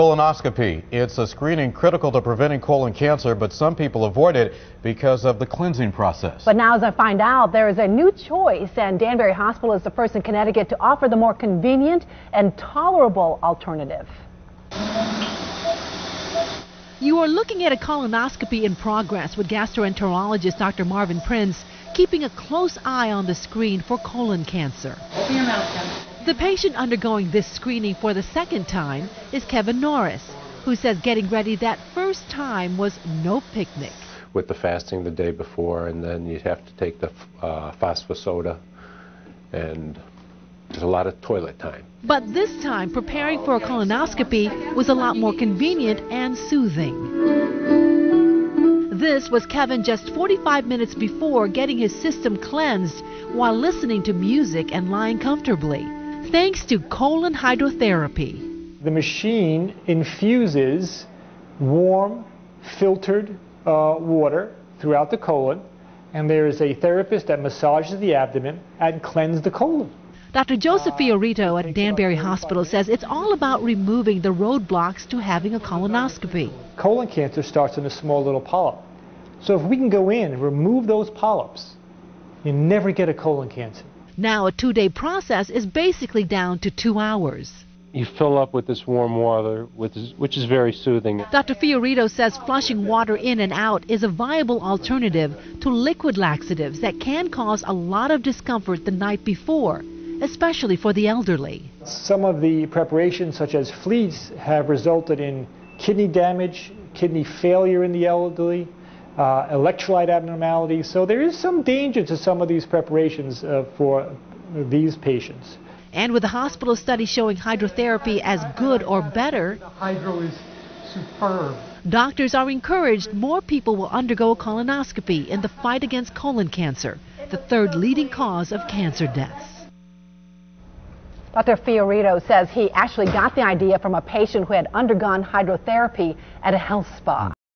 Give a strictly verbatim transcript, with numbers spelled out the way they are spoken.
Colonoscopy. It's a screening critical to preventing colon cancer, but some people avoid it because of the cleansing process. But now, as I find out, there is a new choice, and Danbury Hospital is the first in Connecticut to offer the more convenient and tolerable alternative. You are looking at a colonoscopy in progress with gastroenterologist Doctor Marvin Prince, keeping a close eye on the screen for colon cancer. Open your mouth, Kevin. The patient undergoing this screening for the second time is Kevin Norris, who says getting ready that first time was no picnic. With the fasting the day before, and then you'd have to take the uh, phosphosoda, and there's a lot of toilet time. But this time, preparing for a colonoscopy was a lot more convenient and soothing. This was Kevin just forty-five minutes before getting his system cleansed while listening to music and lying comfortably, thanks to colon hydrotherapy. The machine infuses warm, filtered uh, water throughout the colon, and there is a therapist that massages the abdomen and cleanses the colon. Doctor Joseph Fiorito at Danbury Hospital says it's all about removing the roadblocks to having a colonoscopy. Colon cancer starts in a small little polyp. So if we can go in and remove those polyps, you never get a colon cancer. Now a two-day process is basically down to two hours. You fill up with this warm water, which is, which is very soothing. Doctor Fiorito says flushing water in and out is a viable alternative to liquid laxatives that can cause a lot of discomfort the night before, especially for the elderly. Some of the preparations, such as Fleet's, have resulted in kidney damage, kidney failure in the elderly, Uh, electrolyte abnormalities, so there is some danger to some of these preparations uh, for these patients. And with the hospital study showing hydrotherapy as good or better, the hydro is superb. Doctors are encouraged more people will undergo a colonoscopy in the fight against colon cancer, the third leading cause of cancer deaths. Doctor Fiorito says he actually got the idea from a patient who had undergone hydrotherapy at a health spa.